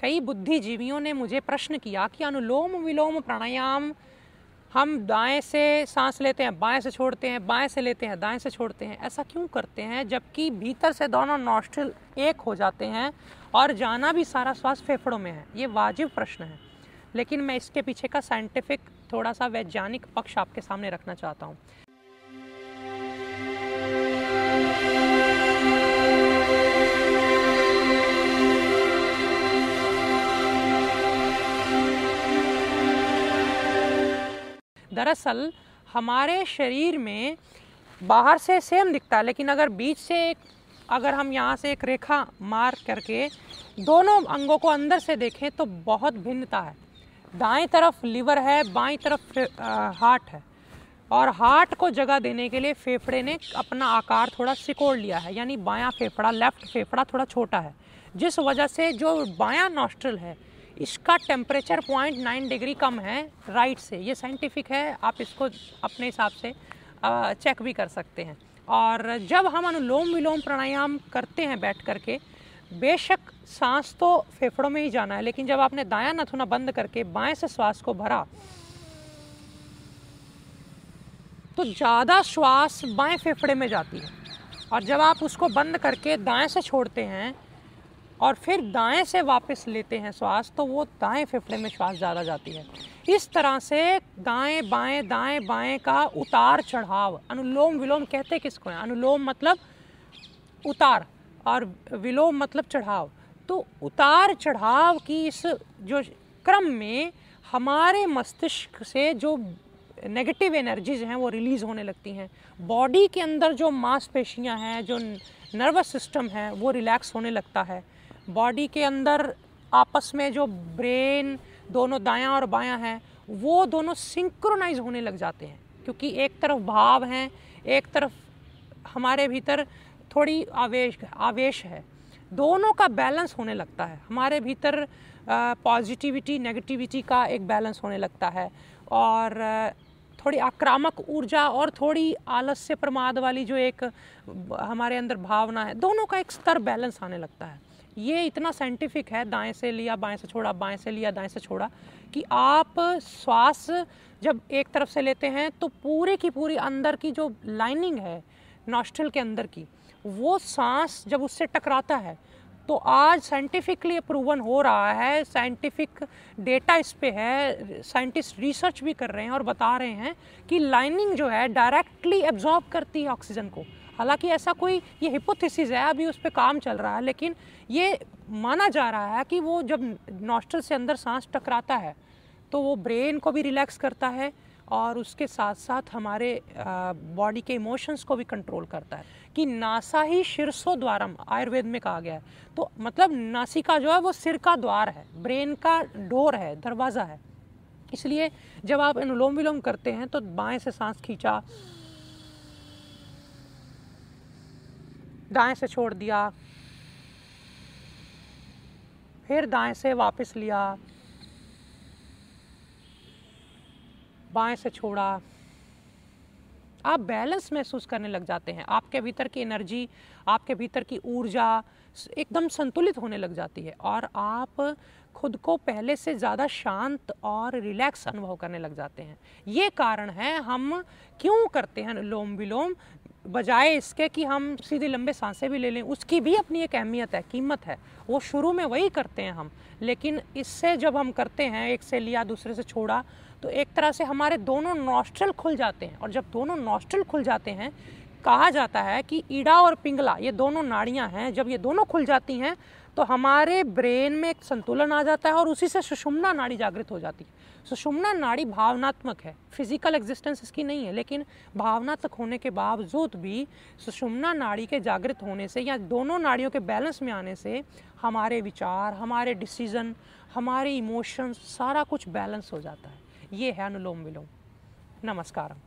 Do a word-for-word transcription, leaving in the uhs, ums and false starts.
कई बुद्धिजीवियों ने मुझे प्रश्न किया कि अनुलोम विलोम प्राणायाम हम दाएं से सांस लेते हैं, बाएं से छोड़ते हैं, बाएं से लेते हैं, दाएं से छोड़ते हैं, ऐसा क्यों करते हैं जबकि भीतर से दोनों नॉस्ट्रिल एक हो जाते हैं और जाना भी सारा श्वास फेफड़ों में है। ये वाजिब प्रश्न है, लेकिन मैं इसके पीछे का साइंटिफिक थोड़ा सा वैज्ञानिक पक्ष आपके सामने रखना चाहता हूँ। दरअसल हमारे शरीर में बाहर से सेम दिखता है, लेकिन अगर बीच से एक अगर हम यहाँ से एक रेखा मार्क करके दोनों अंगों को अंदर से देखें तो बहुत भिन्नता है। दाएं तरफ लीवर है, बाएं तरफ हार्ट है, और हार्ट को जगह देने के लिए फेफड़े ने अपना आकार थोड़ा सिकोड़ लिया है, यानी बायां फेफड़ा, लेफ्ट फेफड़ा थोड़ा छोटा है, जिस वजह से जो बायां नॉस्ट्रल है इसका टेम्परेचर पॉइंट नाइन डिग्री कम है राइट से। ये साइंटिफिक है, आप इसको अपने हिसाब से चेक भी कर सकते हैं। और जब हम अनुलोम विलोम प्राणायाम करते हैं बैठ करके, बेशक सांस तो फेफड़ों में ही जाना है, लेकिन जब आपने दायां नथुना बंद करके बाएं से श्वास को भरा तो ज़्यादा श्वास बाएं फेफड़े में जाती है, और जब आप उसको बंद करके दाएं से छोड़ते हैं और फिर दाएं से वापस लेते हैं श्वास तो वो दाएं फेफड़े में श्वास ज़्यादा जाती है। इस तरह से दाएं बाएं दाएं बाएं का उतार चढ़ाव। अनुलोम विलोम कहते किसको है? अनुलोम मतलब उतार और विलोम मतलब चढ़ाव। तो उतार चढ़ाव की इस जो क्रम में हमारे मस्तिष्क से जो नेगेटिव एनर्जीज हैं वो रिलीज़ होने लगती हैं, बॉडी के अंदर जो मांसपेशियां हैं, जो नर्वस सिस्टम है वो रिलैक्स होने लगता है, बॉडी के अंदर आपस में जो ब्रेन दोनों दायां और बायां हैं वो दोनों सिंक्रोनाइज होने लग जाते हैं, क्योंकि एक तरफ भाव हैं, एक तरफ हमारे भीतर थोड़ी आवेश आवेश है, दोनों का बैलेंस होने लगता है। हमारे भीतर पॉजिटिविटी नेगेटिविटी का एक बैलेंस होने लगता है, और थोड़ी आक्रामक ऊर्जा और थोड़ी आलस्य प्रमाद वाली जो एक हमारे अंदर भावना है, दोनों का एक स्तर बैलेंस आने लगता है। ये इतना साइंटिफिक है, दाएं से लिया बाएं से छोड़ा, बाएं से लिया दाएं से छोड़ा, कि आप श्वास जब एक तरफ से लेते हैं तो पूरे की पूरी अंदर की जो लाइनिंग है नॉस्ट्रल के अंदर की, वो सांस जब उससे टकराता है तो आज साइंटिफिकली प्रूवन हो रहा है, साइंटिफिक डेटा इस पे है, साइंटिस्ट रिसर्च भी कर रहे हैं और बता रहे हैं कि लाइनिंग जो है डायरेक्टली एब्जॉर्ब करती है ऑक्सीजन को। हालांकि ऐसा कोई ये हिपोथेसिस है, अभी उस पे काम चल रहा है, लेकिन ये माना जा रहा है कि वो जब नॉस्ट्रल से अंदर सांस टकराता है तो वो ब्रेन को भी रिलैक्स करता है और उसके साथ साथ हमारे बॉडी के इमोशंस को भी कंट्रोल करता है। कि नासा ही शीर्षो द्वारम आयुर्वेद में कहा गया है, तो मतलब नासिका जो है वो सिर का द्वार है, ब्रेन का डोर है, दरवाज़ा है। इसलिए जब आप अनुलोम विलोम करते हैं तो बाएं से सांस खींचा, दाएं से छोड़ दिया, फिर दाएं से वापस लिया, बाएं से छोड़ा, आप बैलेंस महसूस करने लग जाते हैं। आपके भीतर की एनर्जी, आपके भीतर की ऊर्जा एकदम संतुलित होने लग जाती है और आप खुद को पहले से ज़्यादा शांत और रिलैक्स अनुभव करने लग जाते हैं। ये कारण है हम क्यों करते हैं अनुलोम विलोम, बजाय इसके कि हम सीधे लंबे सांसें भी ले लें। उसकी भी अपनी एक अहमियत है, कीमत है, वो शुरू में वही करते हैं हम, लेकिन इससे जब हम करते हैं, एक से लिया दूसरे से छोड़ा, तो एक तरह से हमारे दोनों नॉस्ट्रल खुल जाते हैं। और जब दोनों नॉस्ट्रल खुल जाते हैं, कहा जाता है कि ईड़ा और पिंगला ये दोनों नाड़ियां हैं, जब ये दोनों खुल जाती हैं तो हमारे ब्रेन में एक संतुलन आ जाता है और उसी से सुषुम्ना नाड़ी जागृत हो जाती है। सुषुम्ना नाड़ी भावनात्मक है, फिजिकल एग्जिस्टेंस इसकी नहीं है, लेकिन भावनात्मक होने के बावजूद भी सुषुम्ना नाड़ी के जागृत होने से या दोनों नाड़ियों के बैलेंस में आने से हमारे विचार, हमारे डिसीजन, हमारे इमोशंस, सारा कुछ बैलेंस हो जाता है। ये है अनुलोम विलोम। नमस्कार।